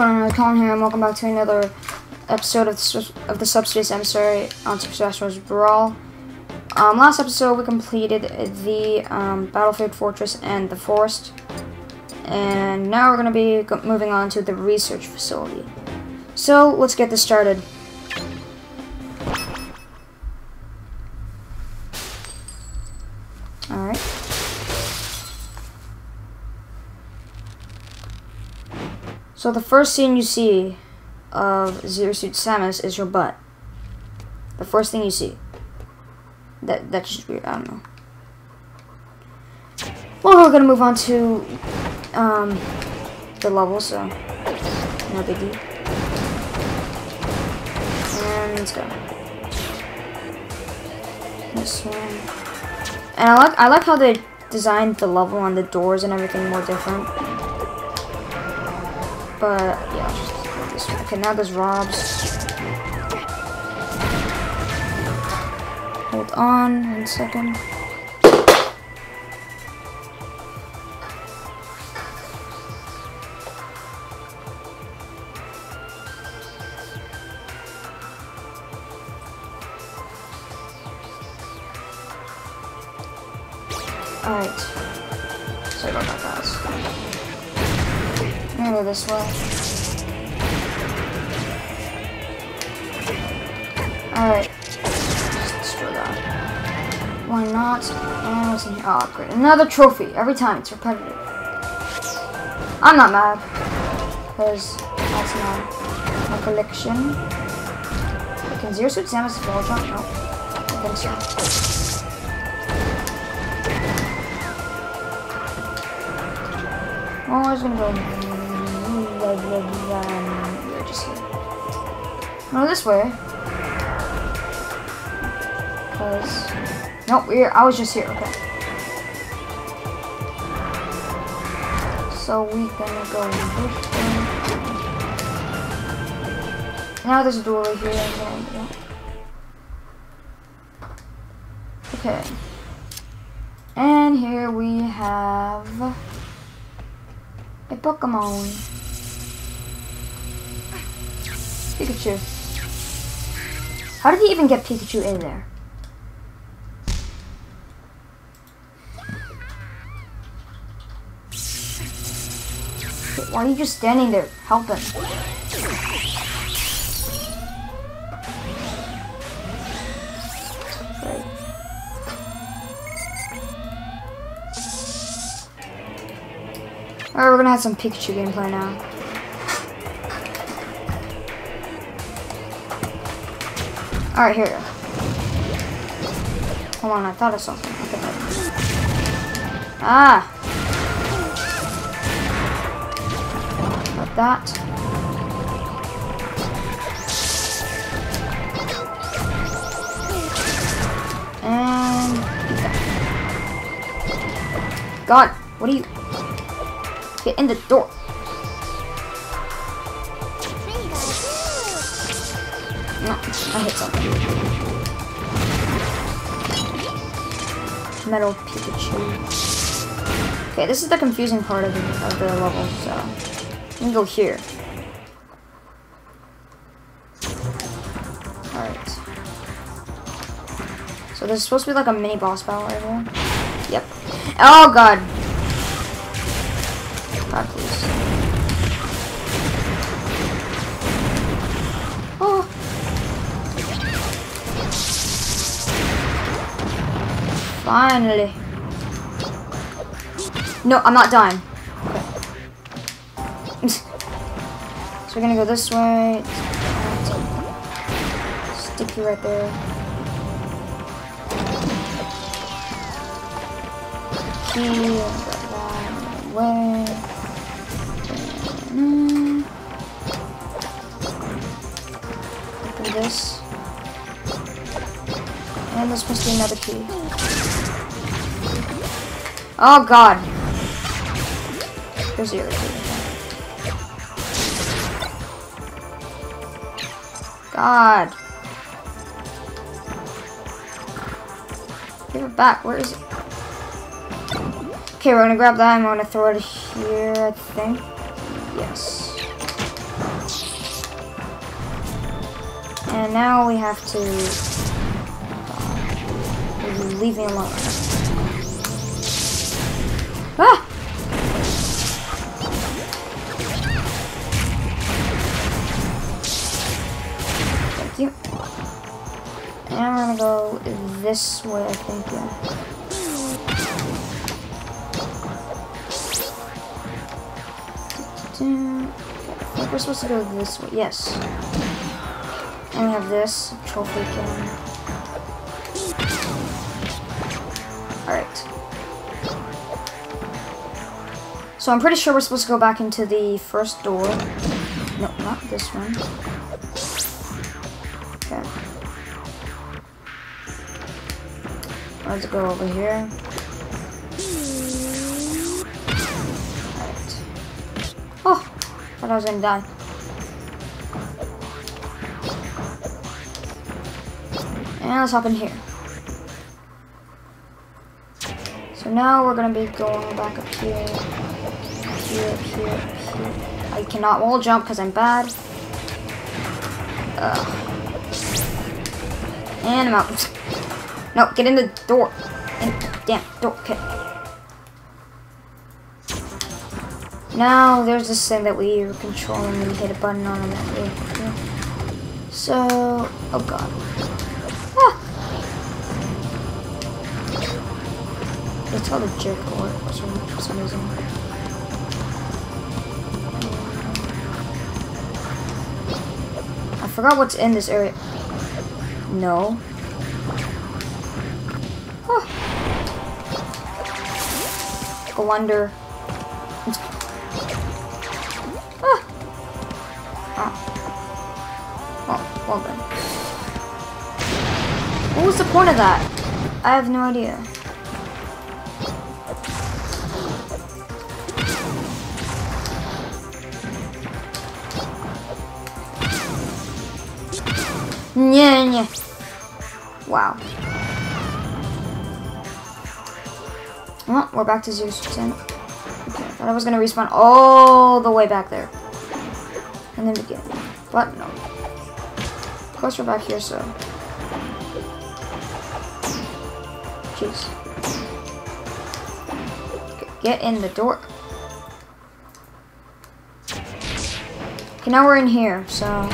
everyone, Colin here, and welcome back to another episode of the Subspace Emissary on Super Smash Bros. Brawl. Last episode, we completed the Battlefield Fortress and the Forest, and now we're going to be moving on to the Research Facility. So, let's get this started. Alright. So the first scene you see of Zero Suit Samus is her butt. The first thing you see. That's just weird, I don't know. Well, we're gonna move on to the level, so no biggie. And let's go. This one. And I like how they designed the level on the doors and everything more different. But yeah, I'll just go this way. Okay, now there's Rob's. Hold on, 1 second. Alright. Sorry about that, guys. I'm gonna go this way. Alright. Just destroy that. Why not? Oh, what's in here? Oh, great. Another trophy. Every time. It's repetitive. I'm not mad. Because that's not my collection. Can Zero Suit Samus fall jump? No. I think so. Oh, I was gonna go. We're just here. No, this way. Cause nope, I was just here. Okay. So we gonna go this way. Now there's a door right here. Okay. And here we have a Pokemon. Pikachu. How did he even get Pikachu in there? Why are you just standing there? Help him. Right. Alright, we're gonna have some Pikachu gameplay now. Alright, here we go. Hold on, I thought of something. Okay. Ah! Got that. And God, what are you? Get in the door. No, I hit something. Metal Pikachu. Okay, this is the confusing part of the level, so I'm gonna go here. Alright. So there's supposed to be like a mini boss battle right here. Yep. Oh god! God, please. Oh. Finally. No, I'm not dying. Okay. So we're gonna go this way. Stick you right there. Key, that way. This. And there's supposed to be another key. Oh god. There's the other key. God. Give it back. Where is it? Okay, we're gonna grab that and we're gonna throw it here, I think. Yes. And now we have to leave me alone. Ah! Thank you. And I'm gonna go this way, I think. Yeah. I think we're supposed to go this way. Yes. And we have this trophy can. Alright. So I'm pretty sure we're supposed to go back into the first door. No, not this one. Okay. Let's go over here. I thought I was gonna die. And let's hop in here. So now we're gonna be going back up here. Up here. I cannot wall jump because I'm bad. Ugh. And I'm out. No, get in the door. Damn, door, okay. Now, there's this thing that we were controlling and we hit a button on and that way. So, oh god. Ah. It's called a jerk or something for some reason. I forgot what's in this area. No. Ah. Go under. Well then. What was the point of that? I have no idea. Yeah, yeah. Wow. Well, we're back to Zero Suit Samus. Okay, I thought I was gonna respawn all the way back there. And then begin. But no. Of course we're back here, so. Jeez. Okay, get in the door. Okay, now we're in here, so. Oh.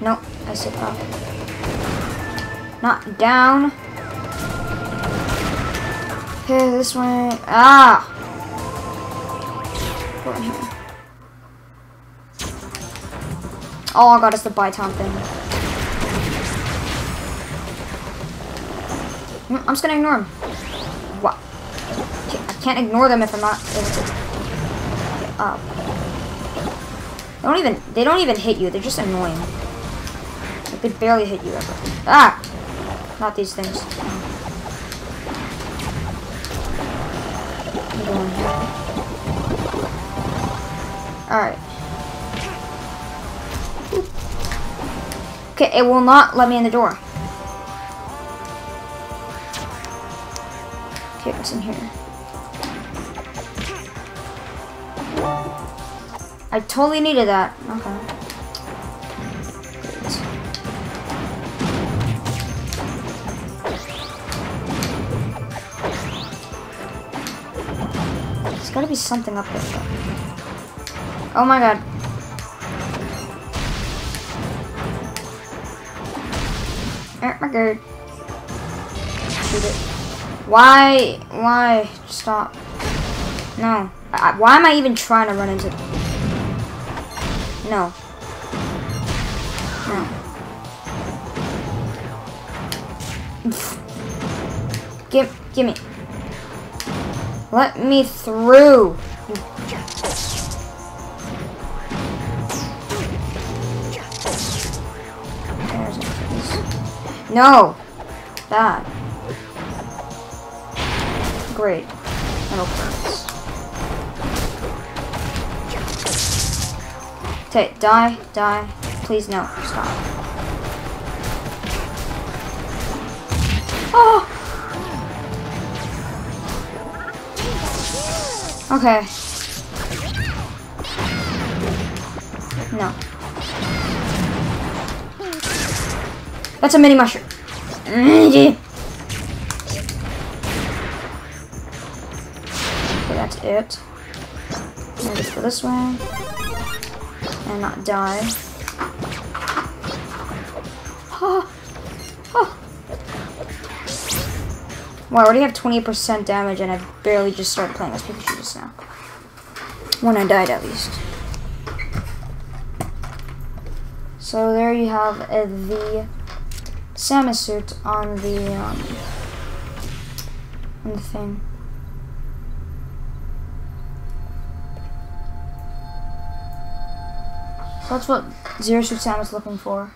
No, I said up. Not down. Okay, this way. Ah! Oh, I got us the Byton thing. I'm just gonna ignore him. What? I can't ignore them if I'm not able to get up. They don't even hit you. They're just annoying. Like, they barely hit you ever. Ah! Not these things. Alright. Okay, it will not let me in the door. Okay, what's in here? I totally needed that. Okay. Great. There's gotta be something up there, though. Oh my god. My god. Shoot it. Why? Why? Stop. No. Why am I even trying to run into it? No. No. Give me. Let me through. No! That. Great. Metal parts. Okay, die. Please, no. Stop. Oh! Okay. No. That's a mini mushroom. Okay, that's it. I'm gonna just go this way. And not die. Oh. Oh. Well, I already have 28% damage and I barely just started playing as Pikachu just now. When I died, at least. So there you have the Samus suit on the thing. So that's what Zero Suit Samus is looking for.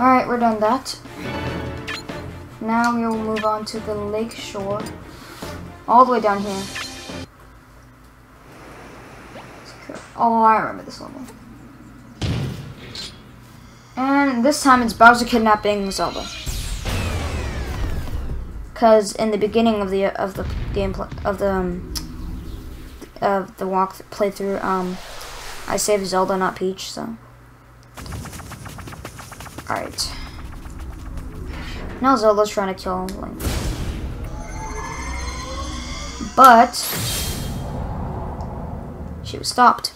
Alright, we're done that. Now we will move on to the lake shore. All the way down here. Oh, I remember this level. And this time it's Bowser kidnapping Zelda. Because in the beginning of the gameplay of the playthrough, I saved Zelda, not Peach, so. Alright. Now Zelda's trying to kill Link. But she was stopped.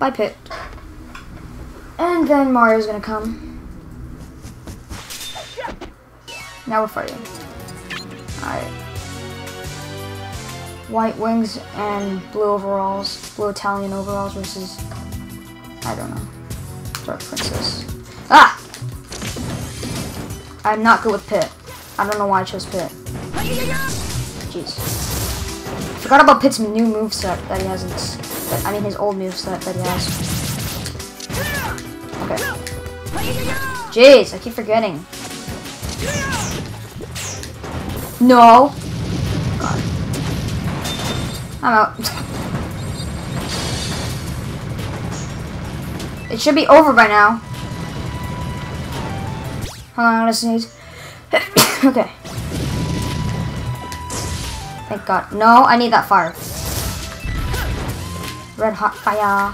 By Pit. And then Mario's gonna come. Now we're fighting. Alright. White wings and blue overalls. Blue Italian overalls versus, I don't know, Dark Princess. Ah! I'm not good with Pit. I don't know why I chose Pit. Jeez. Forgot about Pit's new moveset that he has in this. I mean his old moveset that he has. Okay. Jeez, I keep forgetting. No! God. I'm out. It should be over by now. Hold on, I'm gonna sneeze. Okay. Thank God. No, I need that fire. Red hot fire.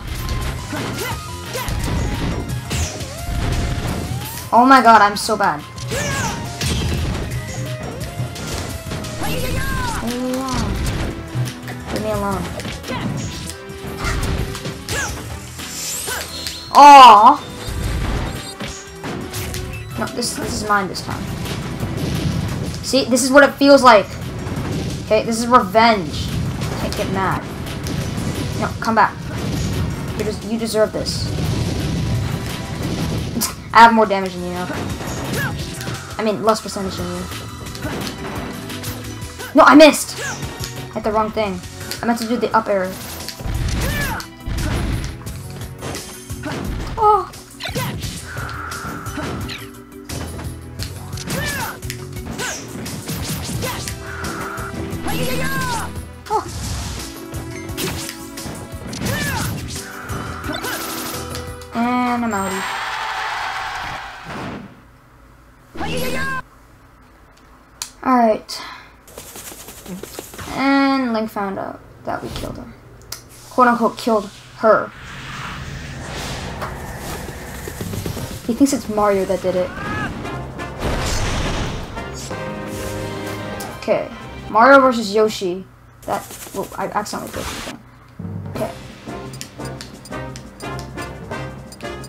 Oh my God, I'm so bad. Alone. Oh no, this is mine this time. See, this is what it feels like. Okay, this is revenge. Can't get mad. No, come back. You deserve this. I have more damage than you. I mean, less percentage than you. No, I missed. I hit the wrong thing. I meant to do the up air. Oh! Oh! And I'm out. Alright. And Link found out that we killed him. Quote unquote killed her. He thinks it's Mario that did it. Okay. Mario versus Yoshi. That, well, I accidentally did something. Okay.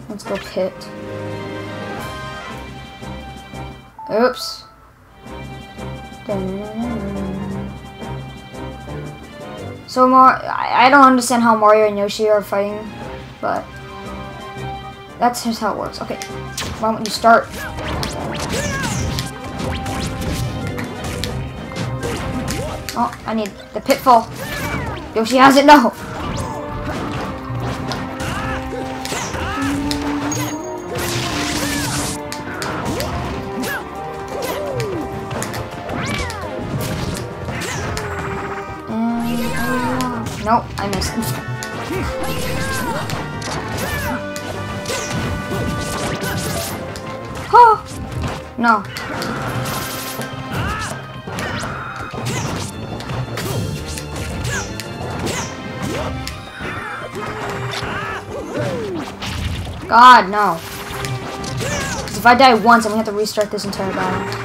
Let's go Pit. Oops. Dun. So I don't understand how Mario and Yoshi are fighting, but that's just how it works. Okay, why don't you start? Oh, I need the pitfall. Yoshi has it, no! No, I missed. No. God, no. Because if I die once, I'm gonna have to restart this entire battle.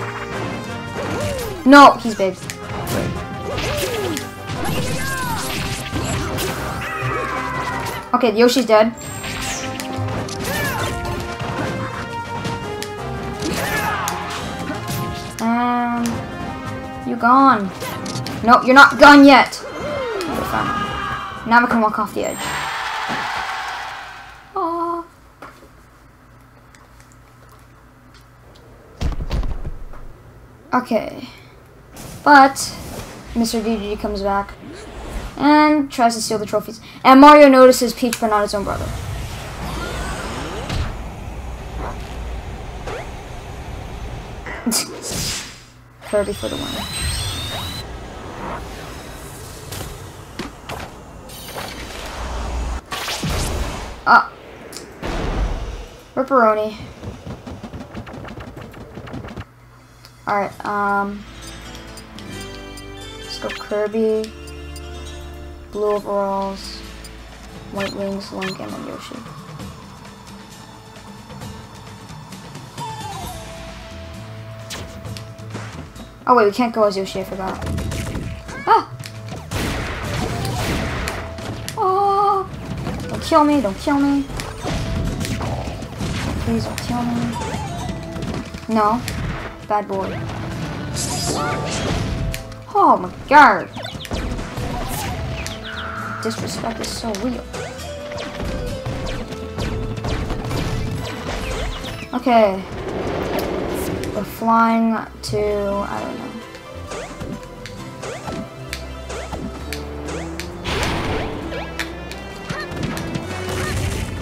No, he's big. Okay, Yoshi's dead. You're gone. No, you're not gone yet. Now we can walk off the edge. Aww. Okay. But Mr. Dedede comes back and tries to steal the trophies. And Mario notices Peach, but not his own brother. Kirby for the win. Ah. Ripperoni. Alright, let's go Kirby. Blue overalls. White wings, Link, and then Yoshi. Oh wait, we can't go as Yoshi, I forgot. Ah! Oh! Don't kill me, don't kill me. Please don't kill me. No. Bad boy. Oh my god! Disrespect is so real. Okay. We're flying to, I don't know.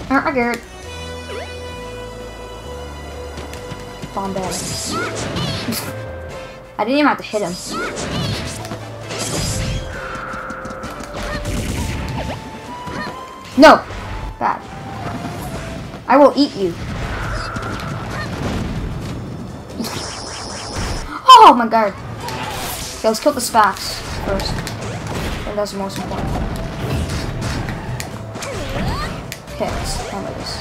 I get it. Bombay. I didn't even have to hit him. No! Bad. I will eat you. Oh my god. Okay, let's kill the Spats first. And that's the most important. Okay, let's handle this.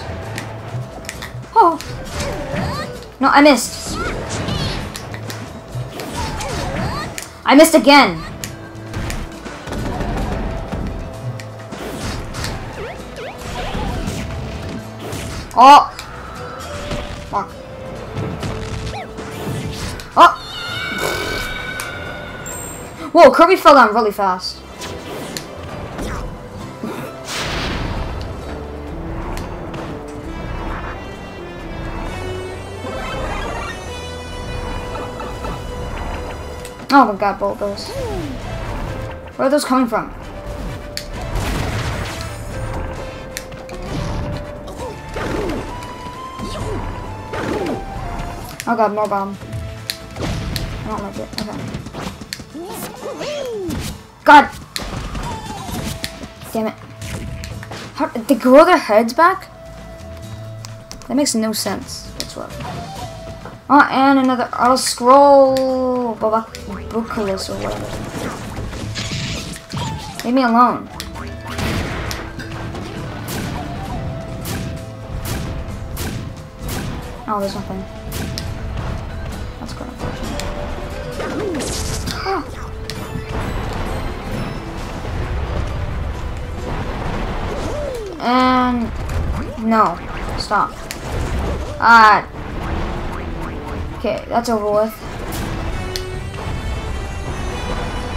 Oh! No, I missed! I missed again! Oh! Fuck. Oh! Whoa, Kirby fell down really fast. Oh my god, both those. Where are those coming from? Oh god, more bomb. I don't like it, okay. God! Damn it. How, they grow their heads back? That makes no sense whatsoever. Oh, and another auto scroll. Bucalus or whatever. Leave me alone. Oh, there's nothing. That's quite unfortunate. Oh. And no, stop. Okay, that's over with.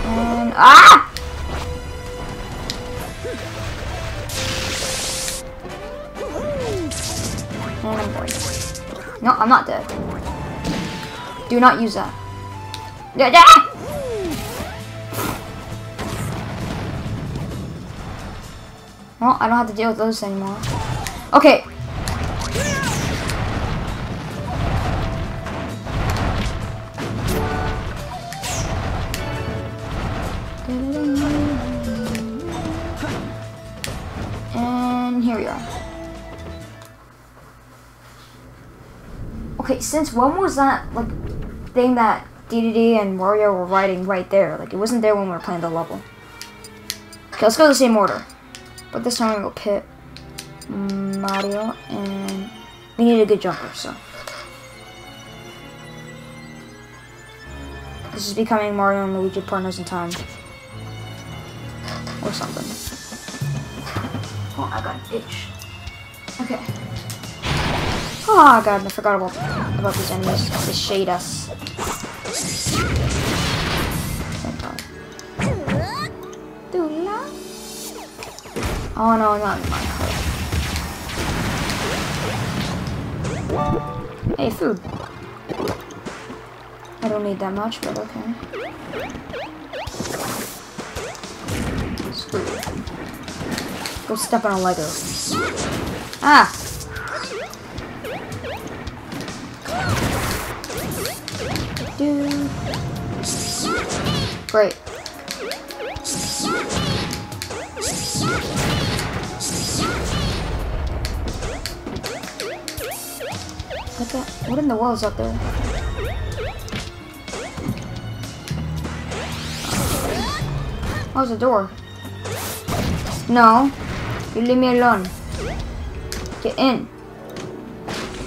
And ah! And I'm dead. No, I'm not dead. Do not use that. Ah! Well, I don't have to deal with those anymore. Okay. And here we are. Okay, since when was that, like, thing that Dedede and Mario were riding right there? Like, it wasn't there when we were playing the level. Okay, let's go to the same order. But this time I'm gonna go Pit, Mario, and... we need a good jumper, so... this is becoming Mario and Luigi partners in time. Or something. Oh, I got an itch. Okay. Oh god, I forgot about these enemies. They shade us. Oh no, not in my heart. Hey, food. I don't need that much, but okay. Screw it. Go step on a Lego. Ah! Dude. Great. What the? What in the world is up there? Oh, there's a door. No. You leave me alone. Get in.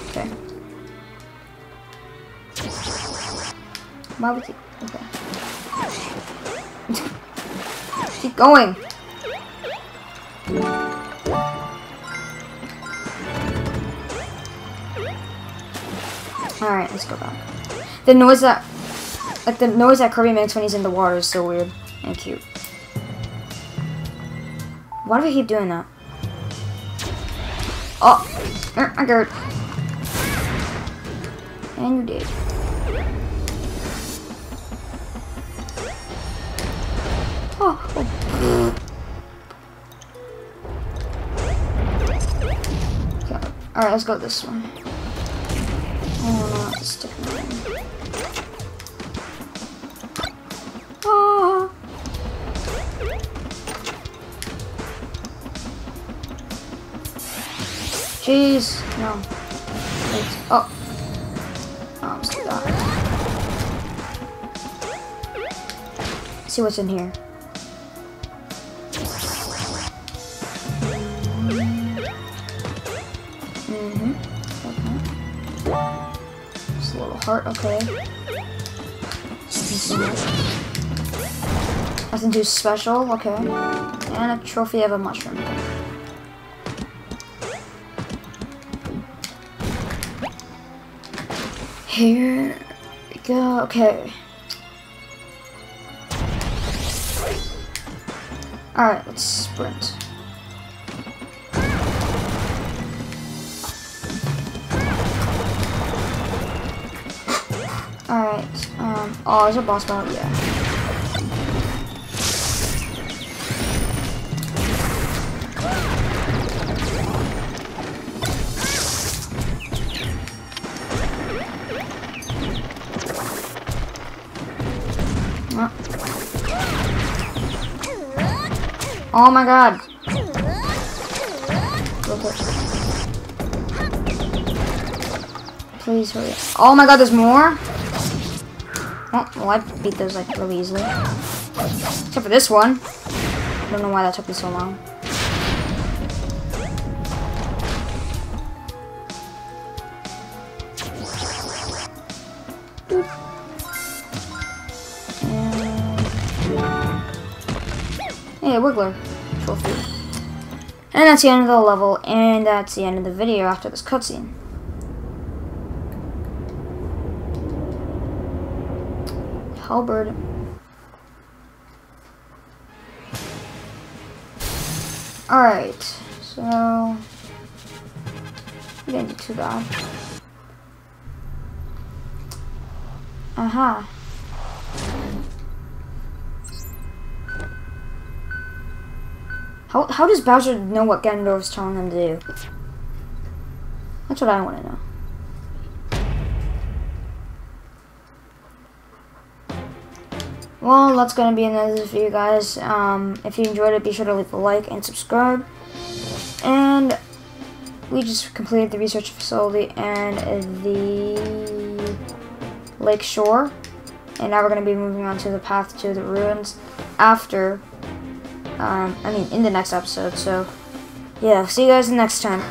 Okay. Why would you... okay. Keep going. Alright, let's go back. The noise that... like, the noise that Kirby makes when he's in the water is so weird and cute. Why do we keep doing that? Oh! I got it. And you did. Oh! Oh. Okay. Alright, let's go this one. Oh, no, it's different. Oh! Jeez, no. Wait. Oh. Oh, I'm stuck. Let's see what's in here. Mm-hmm. Okay. Just a little heart, okay. Nothing too special, okay. And a trophy of a mushroom. Here we go, okay. Alright, let's sprint. Alright, oh, there's a boss battle, yeah. Oh my god. Please hurry up. Oh my god, there's more? Oh, well, I beat those like really easily. Except for this one. I don't know why that took me so long. Hey, Wiggler. Trophy. And that's the end of the level, and that's the end of the video after this cutscene. Halberd. Alright, so... we didn't do too bad. Aha. Uh-huh. How does Bowser know what Ganondorf's telling him to do? That's what I want to know. Well, that's going to be another video, guys. If you enjoyed it, be sure to leave a like and subscribe. And We just completed the research facility and the lake shore, and now we're going to be moving on to the path to the ruins after, I mean, in the next episode. So, yeah, see you guys next time.